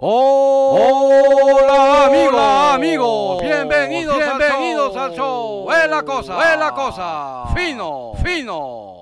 Hola amigos, bienvenidos al show. Es la cosa, fino,